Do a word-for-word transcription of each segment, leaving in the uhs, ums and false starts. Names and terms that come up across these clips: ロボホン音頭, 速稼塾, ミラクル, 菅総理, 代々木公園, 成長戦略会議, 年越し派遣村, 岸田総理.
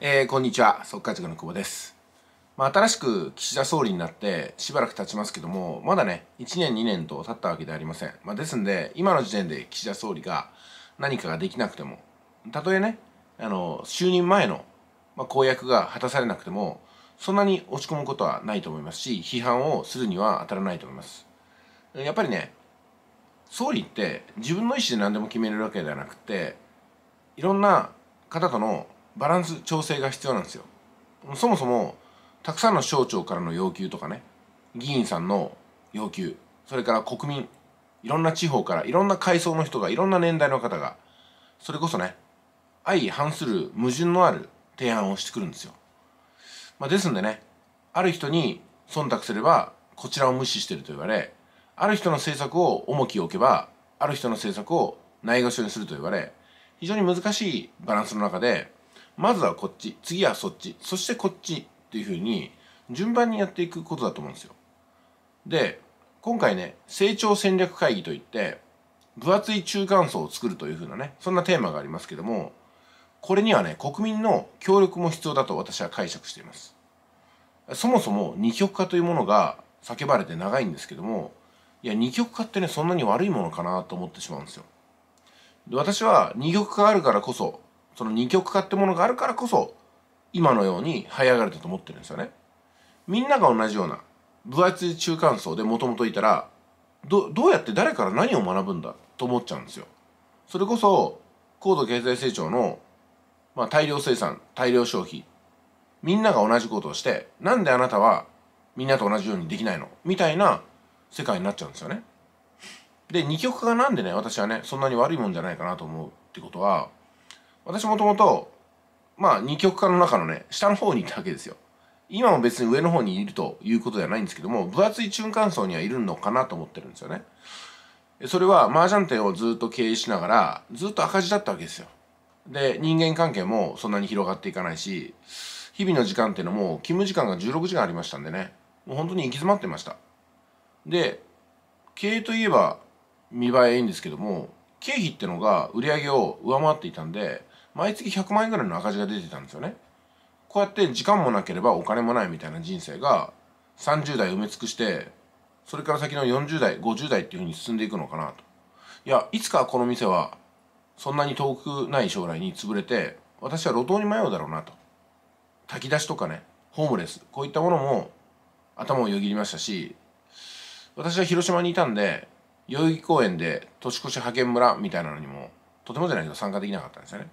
えー、こんにちは、速稼塾の久保です。まあ、新しく岸田総理になってしばらく経ちますけども、まだね、いちねんにねんと経ったわけではありません。まあ、ですんで、今の時点で岸田総理が何かができなくても、たとえね、あの、就任前の、まあ、公約が果たされなくても、そんなに落ち込むことはないと思いますし、批判をするには当たらないと思います。やっぱりね、総理って自分の意思で何でも決めるわけではなくて、いろんな方とのバランス調整が必要なんですよ。そもそもたくさんの省庁からの要求とかね、議員さんの要求、それから国民、いろんな地方からいろんな階層の人が、いろんな年代の方が、それこそね、相反する矛盾のある提案をしてくるんですよ。まあ、ですんでね、ある人に忖度すればこちらを無視してると言われ、ある人の政策を重きを置けばある人の政策をないがしろにすると言われ、非常に難しいバランスの中で、まずはこっち、次はそっち、そしてこっちっていうふうに順番にやっていくことだと思うんですよ。で、今回ね、成長戦略会議といって分厚い中間層を作るというふうなね、そんなテーマがありますけども、これにはね、国民の協力も必要だと私は解釈しています。そもそも二極化というものが叫ばれて長いんですけども、いや、二極化ってね、そんなに悪いものかなと思ってしまうんですよ。で、私は二極化があるからこそ、その二極化ってものがあるからこそ、今のように這い上がれたと思ってるんですよね。みんなが同じような分厚い中間層でもともといたら、どどうやって誰から何を学ぶんだと思っちゃうんですよ。それこそ高度経済成長の、まあ、大量生産、大量消費、みんなが同じことをして、なんであなたはみんなと同じようにできないのみたいな世界になっちゃうんですよね。で、二極化がなんでね、私はね、そんなに悪いもんじゃないかなと思うってことは、私もともとまあ二極化の中のね、下の方にいたわけですよ。今も別に上の方にいるということではないんですけども、分厚い中間層にはいるのかなと思ってるんですよね。それは麻雀店をずっと経営しながらずっと赤字だったわけですよ。で、人間関係もそんなに広がっていかないし、日々の時間っていうのも勤務時間がじゅうろくじかんありましたんでね、もう本当に行き詰まってました。で、経営といえば見栄えいいんですけども、経費ってのが売り上げを上回っていたんで、毎月ひゃくまんえんぐらいの赤字が出てたんですよね。こうやって時間もなければお金もないみたいな人生がさんじゅうだい埋め尽くして、それから先のよんじゅうだいごじゅうだいっていうふうに進んでいくのかなと。いや、いつかこの店はそんなに遠くない将来に潰れて、私は路頭に迷うだろうなと。炊き出しとかね、ホームレス、こういったものも頭をよぎりましたし、私は広島にいたんで、代々木公園で年越し派遣村みたいなのにもとてもじゃないけど参加できなかったんですよね。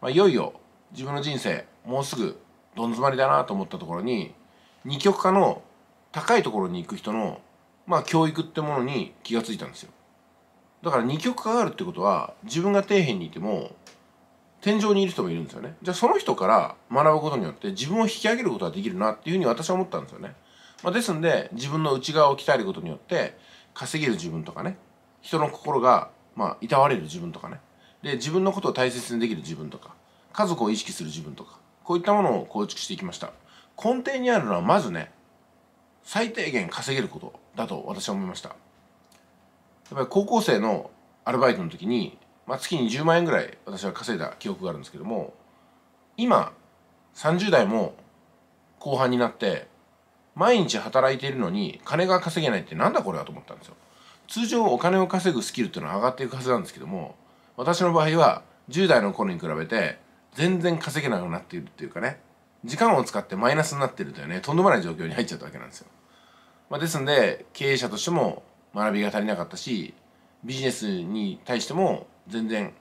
まあ、いよいよ自分の人生もうすぐどん詰まりだなと思ったところに、二極化の高いところに行く人の、まあ、教育ってものに気がついたんですよ。だから二極化があるってことは、自分が底辺にいても天井にいる人もいるんですよね。じゃあその人から学ぶことによって自分を引き上げることができるなっていうふうに私は思ったんですよね。まあ、ですんで、自分の内側を鍛えることによって稼げる自分とかね、人の心が、まあ、いたわれる自分とかね、で、自分のことを大切にできる自分とか、家族を意識する自分とか、こういったものを構築していきました。根底にあるのはまずね、最低限稼げることだと私は思いました。やっぱり高校生のアルバイトの時に、まあ、月にじゅうまんえんぐらい私は稼いだ記憶があるんですけども、今さんじゅうだいも後半になって毎日働いているのに金が稼げないってなんだこれはと思ったんですよ。通常お金を稼ぐスキルっていうのは上がっていくはずなんですけども、私の場合はじゅうだいの頃に比べて全然稼げなくなっているっていうかね、時間を使ってマイナスになっているというね、とんでもない状況に入っちゃったわけなんですよ。まあ、ですんで、経営者としても学びが足りなかったし、ビジネスに対しても全然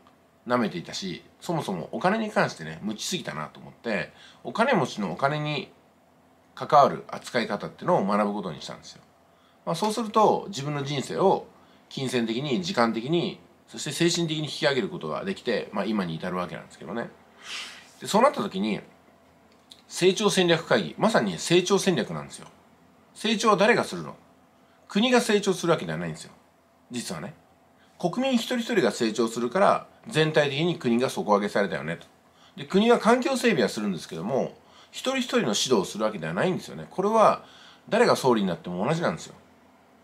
舐めていたし、そもそもお金に関してね、無知すぎたなと思って、お金持ちのお金に関わる扱い方っていうのを学ぶことにしたんですよ。まあ、そうすると自分の人生を金銭的に、時間的に、そして精神的に引き上げることができて、まあ、今に至るわけなんですけどね。で、そうなった時に成長戦略会議、まさに成長戦略なんですよ。成長は誰がするの？国が成長するわけではないんですよ。実はね、国民一人一人が成長するから全体的に国が底上げされたよねと。で、国は環境整備はするんですけども、一人一人の指導をするわけではないんですよね。これは誰が総理になっても同じなんですよ。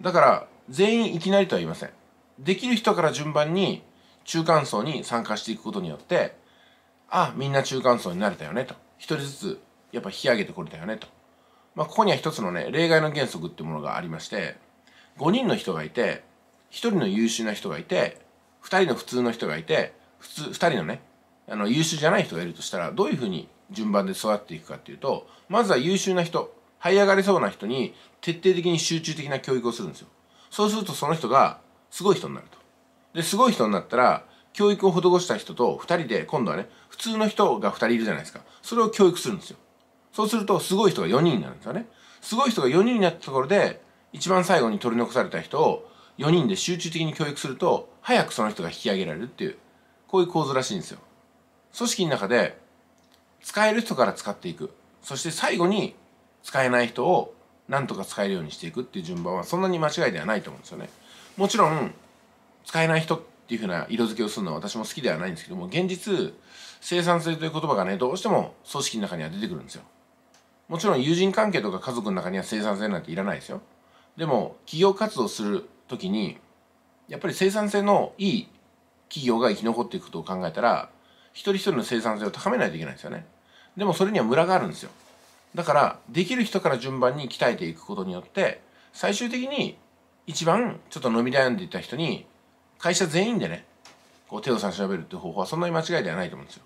だから全員いきなりとは言いません。できる人から順番に中間層に参加していくことによって、あ、みんな中間層になれたよねと。一人ずつやっぱ引き上げてこれたよねと。まあ、ここには一つのね、例外の原則ってものがありまして、ごにんの人がいて、ひとりの優秀な人がいて、ふたりの普通の人がいて、普通、ふたりのね、あの優秀じゃない人がいるとしたら、どういうふうに順番で育っていくかっていうと、まずは優秀な人、這い上がれそうな人に徹底的に集中的な教育をするんですよ。そうするとその人がすごい人になると。で、すごい人になったら、教育を施した人とふたりで、今度はね、普通の人がふたりいるじゃないですか。それを教育するんですよ。そうすると、すごい人がよにんになるんですよね。すごい人がよにんになったところで、一番最後に取り残された人をよにんで集中的に教育すると、早くその人が引き上げられるっていう、こういう構図らしいんですよ。組織の中で、使える人から使っていく。そして最後に、使えない人をなんとか使えるようにしていくっていう順番は、そんなに間違いではないと思うんですよね。もちろん、使えない人っていうふうな色付けをするのは私も好きではないんですけども、現実、生産性という言葉がね、どうしても組織の中には出てくるんですよ。もちろん友人関係とか家族の中には生産性なんていらないですよ。でも企業活動するときにやっぱり生産性のいい企業が生き残っていくことを考えたら、一人一人の生産性を高めないといけないんですよね。でもそれにはムラがあるんですよ。だからできる人から順番に鍛えていくことによって、最終的に一番ちょっと伸び悩んでいた人に会社全員でね、こう手を差し伸べるっていう方法はそんなに間違いではないと思うんですよ。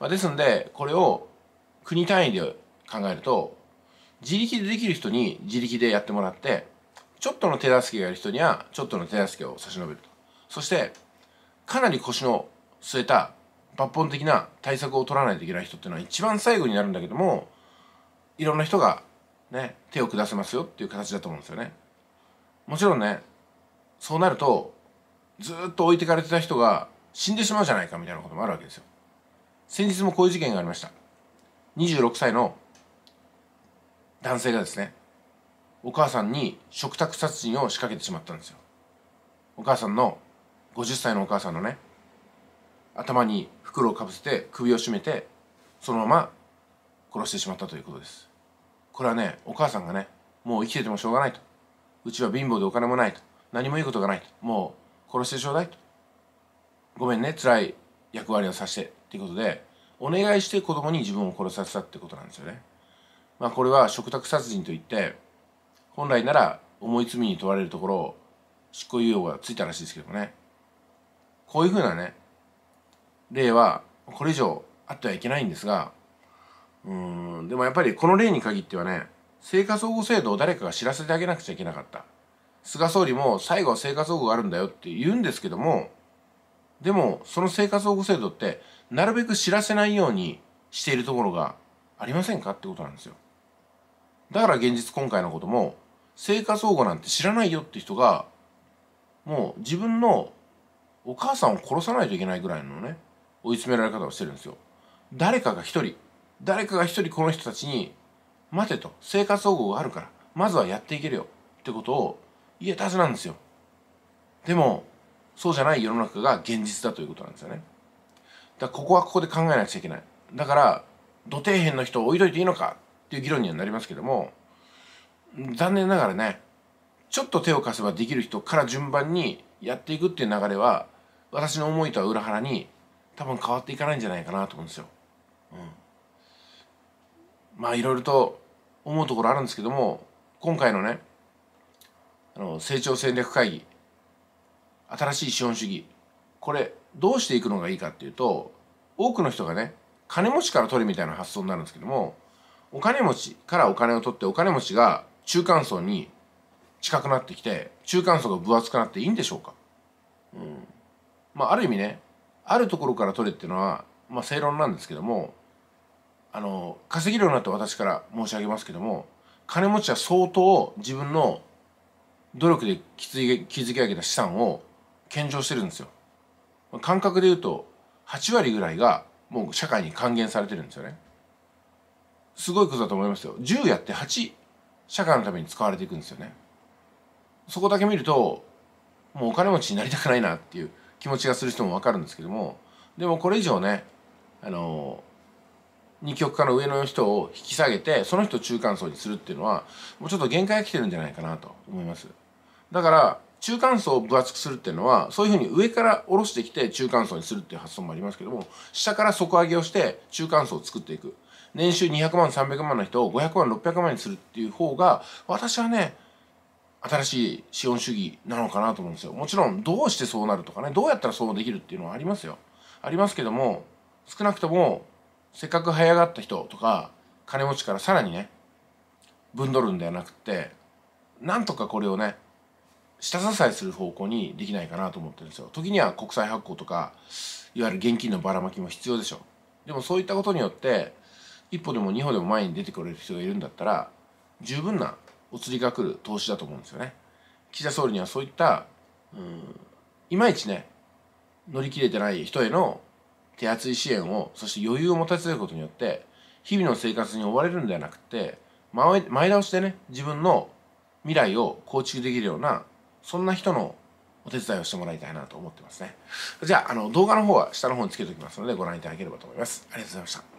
まあ、ですのでこれを国単位で考えると、自力でできる人に自力でやってもらって、ちょっとの手助けがある人にはちょっとの手助けを差し伸べると。そしてかなり腰の据えた抜本的な対策を取らないといけない人っていうのは一番最後になるんだけども、いろんな人がね、手を下せますよっていう形だと思うんですよね。もちろんね、そうなるとずっと置いてかれてた人が死んでしまうじゃないかみたいなこともあるわけですよ。先日もこういう事件がありました。にじゅうろくさいの男性がですね、お母さんに嘱託殺人を仕掛けてしまったんですよ。お母さんの、ごじゅっさいのお母さんのね、頭に袋をかぶせて首を絞めて、そのまま殺してしまったということです。これはね、お母さんがね、もう生きててもしょうがないと。うちは貧乏でお金もないと。何もいいことがないと。もう殺してちょうだいと。ごめんね、辛い役割をさせてっていうことで、お願いして子供に自分を殺させたってことなんですよね。まあこれは嘱託殺人といって、本来なら重い罪に問われるところを執行猶予がついたらしいですけどもね、こういうふうなね例はこれ以上あってはいけないんですが、うーんでもやっぱりこの例に限ってはね、生活保護制度を誰かが知らせてあげなくちゃいけなかった。菅総理も最後は生活保護があるんだよって言うんですけども、でもその生活保護制度ってなるべく知らせないようにしているところがありませんかってことなんですよ。だから現実今回のことも、生活保護なんて知らないよって人が、もう自分のお母さんを殺さないといけないぐらいのね、追い詰められ方をしてるんですよ。誰かが一人、誰かが一人この人たちに、待てと、生活保護があるから、まずはやっていけるよってことを言えたはずなんですよ。でも、そうじゃない世の中が現実だということなんですよね。だからここはここで考えなくちゃいけない。だから、土底辺の人を置いといていいのかっていう議論にはなりますけども、残念ながらね、ちょっと手を貸せばできる人から順番にやっていくっていう流れは、私の思いとは裏腹に多分変わっていかないんじゃないかなと思うんですよ。うん、まあいろいろと思うところあるんですけども、今回のね、あの成長戦略会議、新しい資本主義、これどうしていくのがいいかっていうと、多くの人がね、金持ちから取るみたいな発想になるんですけども、お金持ちからお金を取って、お金持ちが中間層に近くなってきて、中間層が分厚くなっていいんでしょうか。うん、まあある意味ね、あるところから取れっていうのは、まあ、正論なんですけども、あの稼ぎるようになった私から申し上げますけども、金持ちは相当自分の努力で築き上げた資産を献上してるんですよ。感覚で言うとはちわりぐらいがもう社会に還元されてるんですよね。すごいことだと思いますよ。じゅうやってはち、社会のために使われていくんですよね。そこだけ見ると、もうお金持ちになりたくないなっていう気持ちがする人もわかるんですけども、でもこれ以上ね、あの、二極化の上の人を引き下げて、その人を中間層にするっていうのは、もうちょっと限界が来てるんじゃないかなと思います。だから、中間層を分厚くするっていうのは、そういうふうに上から下ろしてきて中間層にするっていう発想もありますけども、下から底上げをして中間層を作っていく。年収にひゃくまんさんびゃくまんの人をごひゃくまんろっぴゃくまんにするっていう方が、私はね、新しい資本主義なのかなと思うんですよ。もちろんどうしてそうなるとかね、どうやったらそうできるっていうのはありますよ。ありますけども、少なくともせっかく這い上がった人とか金持ちからさらにね、ぶんどるんではなくって、なんとかこれをね、下支えする方向にできないかなと思ってるんですよ。時には国債発行とか、いわゆる現金のばらまきも必要でしょ。でもそういったことによって一歩でも二歩でも前に出てくれる人がいるんだったら、十分なお釣りが来る投資だと思うんですよね。岸田総理にはそういった、うん、いまいちね、乗り切れてない人への手厚い支援を、そして余裕を持たせることによって、日々の生活に追われるんではなくて、前倒しでね、自分の未来を構築できるような、そんな人のお手伝いをしてもらいたいなと思ってますね。じゃあ、あの動画の方は下の方につけておきますので、ご覧いただければと思います。ありがとうございました。